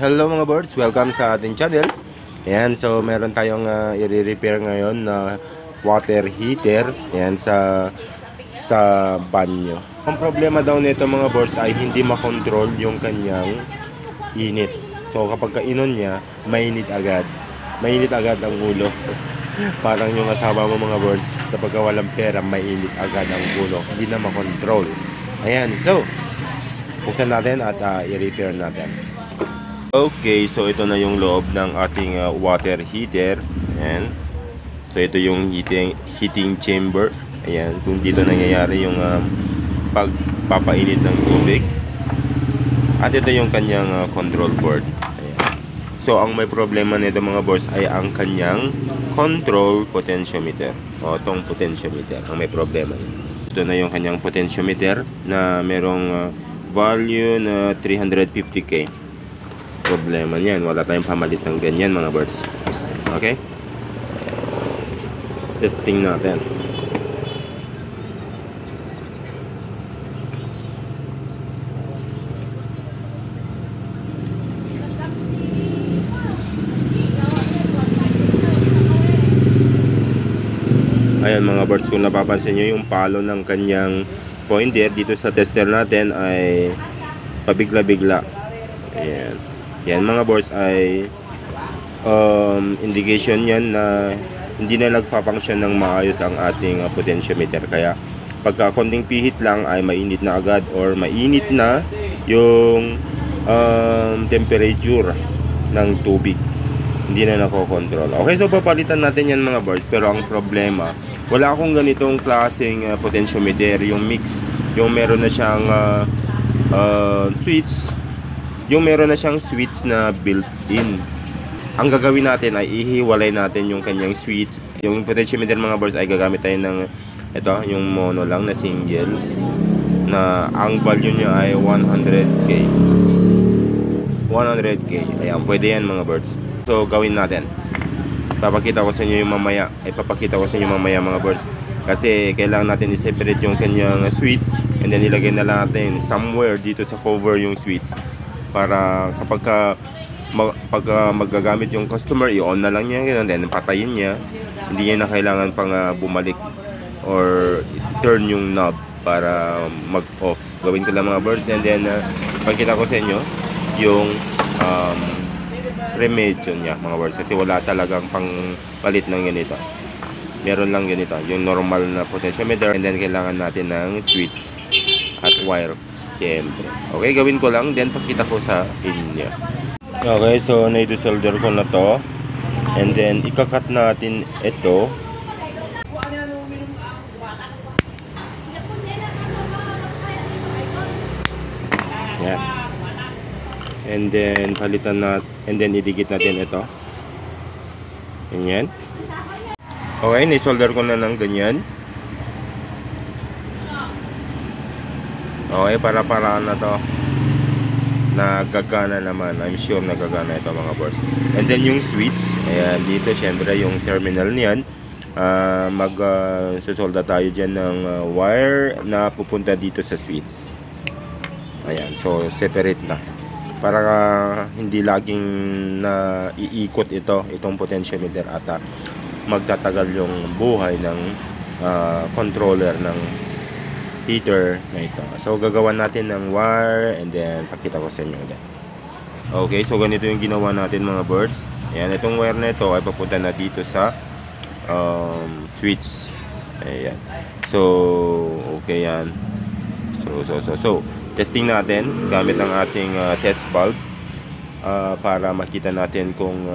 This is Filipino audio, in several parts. Hello mga birds, welcome sa ating channel. Ayan, so meron tayong i-repair ngayon na water heater. Ayan, sa banyo. Ang problema daw nito mga birds ay hindi makontrol yung kanyang init. So kapag kainon niya, mainit agad. Mainit agad ang ulo. Parang yung asawa mo mga birds, kapag walang pera, mainit agad ang ulo. Hindi na makontrol. Ayan, so buksan natin at i-repair natin. Okay, so ito na yung loob ng ating water heater. Ayan. So ito yung heating chamber. Ayan, kung dito nangyayari yung pagpapainit ng tubig. At ito yung kanyang control board. Ayan. So ang may problema nito mga boss ay ang kanyang control potentiometer. O itong potentiometer ang may problema. Ito na yung kanyang potentiometer na merong value na 350k. Problema niyan, wala tayong pamalit ng ganyan mga birds. Okay, testing natin. Ayan mga birds, kung napapansin nyo yung palo ng kanyang pointer dito sa tester natin ay pabigla-bigla. Ayan. Yan mga boards ay indication yan na hindi na nagpa-function ng maayos ang ating potentiometer. Kaya pagka konting pihit lang ay mainit na agad or mainit na yung temperature ng tubig. Hindi na nakokontrol. Okay, so papalitan natin yan mga birds. Pero ang problema, wala akong ganitong klaseng potentiometer. Yung mix, yung meron na siyang switch. Yung meron na siyang switch na built-in. Ang gagawin natin ay ihiwalay natin yung kanyang switch. Yung potentiometer mga birds ay gagamit tayo ng ito, yung mono lang na single. Na ang value niya ay 100k. 100k. Ayan, pwede yan mga birds. So gawin natin. Papakita ko sa inyo yung mamaya. Ay papakita ko sa inyo mamaya mga birds. Kasi kailangan natin i-separate yung kanyang switch and then ilagay na natin somewhere dito sa cover yung switch para kapag magagamit yung customer, i-on na lang niya ganun, then patayin niya. Hindi niya na kailangan pang bumalik or turn yung knob para mag-off. Gawin ko lang mga birds and then pakita ko sa inyo yung remedyo niya mga words, kasi wala talagang pangpalit ng ganito. Meron lang ganito, yung normal na potentiometer, and then kailangan natin ng switch at wire siyempre. Okay, gawin ko lang then pakita ko sa inyo. Okay, so naidusolder ko na to and then ikakat natin ito. Yeah. And then palitan na, and then idikit natin ito. Ganyan. Okay, ni-solder ko na ng ganyan. Okay, para-paraan na to. Nagagana naman. I'm sure nagagana ito mga boss. And then yung switch, ayan, dito syempre yung terminal niyan. Magsusolda tayo dyan ng wire na pupunta dito sa switch. Ayan, so separate na. Para hindi laging iikot itong potentiometer at magtatagal yung buhay ng controller ng heater na ito. So gagawa natin ng wire and then pakita ko sa inyo ulit. Okay, so ganito yung ginawa natin mga birds. Ayan, itong wire na ito ay papunta na dito sa switch. Ayan. So okay yan. So testing natin gamit ang ating test bulb para makita natin kung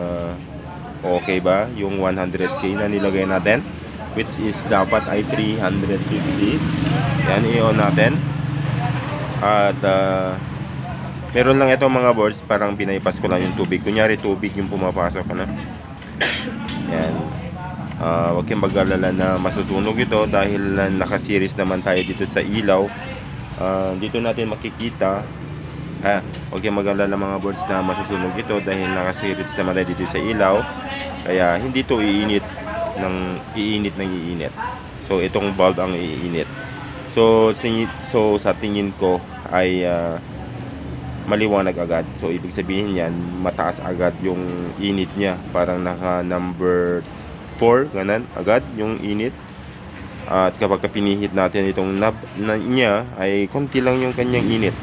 okay ba yung 100k na nilagay natin, which is dapat ay 350. Yan, i-on natin at meron lang ito mga boards, parang pinaypas ko lang yung tubig, kunyari tubig yung pumapasok na. Yan, huwag kayong mag-alala na masusunog ito dahil nakaseries naman tayo dito sa ilaw. Dito natin makikita. Huwag kayong mag-alala mga birds na masusunog ito dahil nakaseries naman tayo dito sa ilaw. Kaya hindi to iinit. So itong bulb ang iinit. So sa tingin ko ay maliwanag agad. So ibig sabihin yan, mataas agad yung init niya, parang naka number 4 ganun agad yung init. At kapag pinihit natin itong knob niya ay konti lang yung kanyang init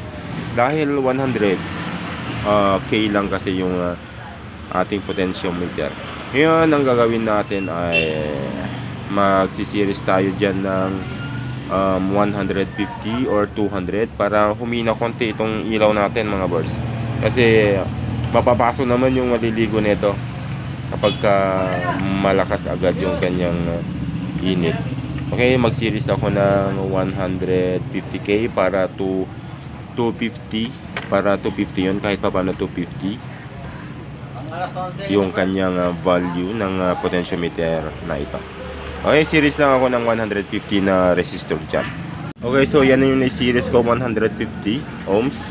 dahil 100K lang kasi yung ating potentiometer. Ngayon ang gagawin natin ay magsiseries tayo dyan ng 150 or 200 para humina konti itong ilaw natin mga boys, kasi mapapaso naman yung maliligo nito kapag malakas agad yung kanyang init. Okay, mag-series ako ng 150K para to 250, para 250 yun, kahit pa paano 250 yung kanyang value ng potentiometer na ito. Okay, series lang ako ng 150 na resistor dyan. Okay, so yan na yung series ko, 150 ohms.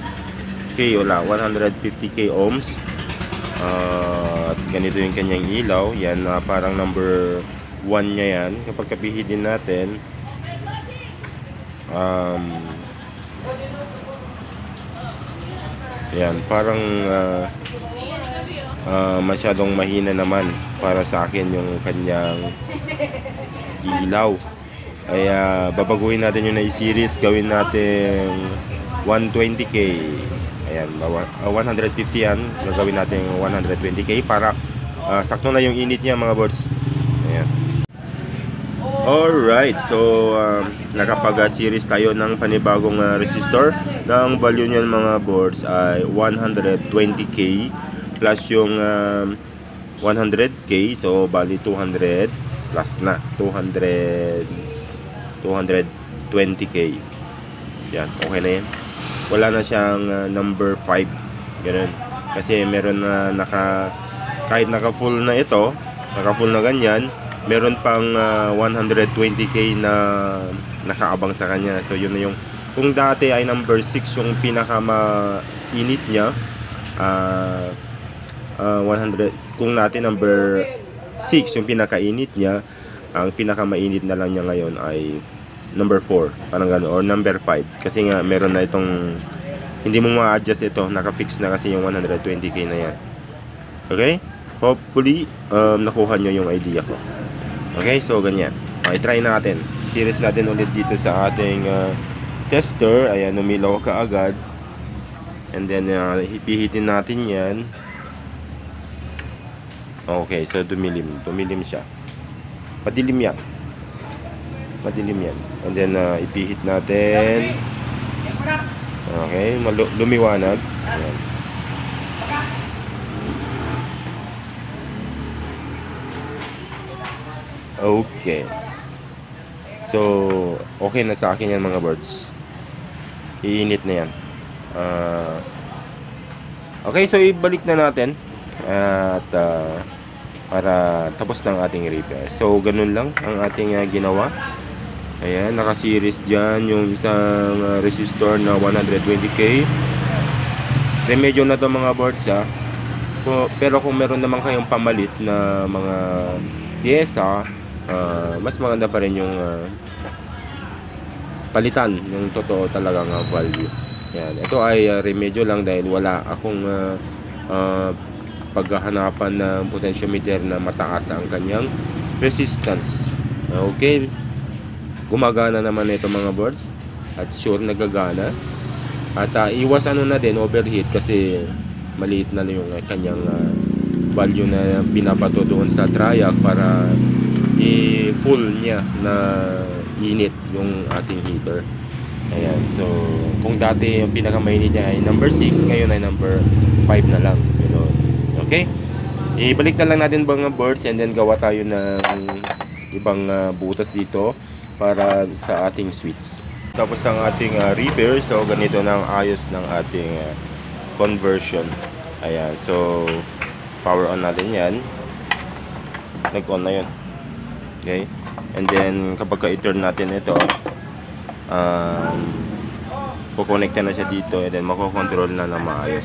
Okay, wala, 150k ohms. At ganito yung kanyang ilaw. Yan, parang number 1 nya yan. Kapag kapihitin natin, yan, parang masyadong mahina naman para sa akin yung kanyang ilaw. Kaya babaguhin natin yung na-series, gawin natin 120k. Ayan, 150 yan, gagawin natin 120k para sakto na yung init niya mga boards. Ayan. Alright, so nakapag-series tayo ng panibagong resistor. Ang value niyan mga boards ay 120k plus yung 100k, so bali 200 plus na 220k. Yan, okay na yan. Wala na siyang number 5 ganun, kasi meron na kahit naka full na ito, naka full na ganyan, meron pang 120k na nakaabang sa kanya. So yun na yung, kung dati ay number 6 yung pinaka mainit niya, 100, kung natin number 6 yung pinakainit niya, ang pinakamainit na lang niya ngayon ay number 4 parang gano'n, or number 5 kasi nga meron na itong, hindi mo ma-adjust ito, naka-fix na kasi yung 120k na yan. Okay, hopefully nakuha nyo yung idea ko. Okay, so ganyan. Okay, try natin, series natin ulit dito sa ating tester. Ayan, umilaw ka agad, and then hipihitin natin yan. Okay, so dumilim siya. Madilim yan. And then ipihit natin. Okay, lumiwanag. Ayan. Okay. So, okay na sa akin yan mga birds. Iinit na yan. Okay, so ibalik na natin. At para tapos ng ating repair. So ganun lang ang ating ginawa. Ayan, naka-series dyan yung isang resistor na 120k. Remedyo na to mga boards ha. Pero kung meron naman kayong pamalit na mga pyesa, mas maganda pa rin yung palitan yung totoo talagang value. Ayan, ito ay remedyo lang dahil wala akong paghahanapan ng potentiometer na mataas ang kanyang resistance. Okay, gumagana naman ito mga boards at sure nagagana. At iwas na din overheat kasi maliit na yung kanyang value na binabato doon sa triac para i-full niya na init yung ating heater. Ayan, so kung dati yung pinakamainit niya ay number 6, ngayon ay number 5 na lang. Okay, ibalik na lang natin mga birds, and then gawa tayo ng ibang butas dito para sa ating switch. Tapos ng ating repair, so ganito na ang ayos ng ating conversion. Ayan, so power on natin yan. Nag-on na yun. Okay, and then kapag ka-turn natin ito, kukonekta na siya dito, and then makokontrol na na maayos.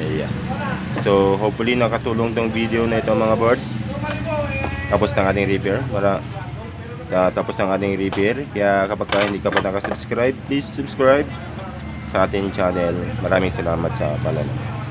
Ayan. So hopefully nakatulong tong video na ito mga boards. Tapos ng ating repair. Kaya kapag hindi ka pa nakasubscribe, please subscribe. sa ating channel. Maraming salamat sa panonood.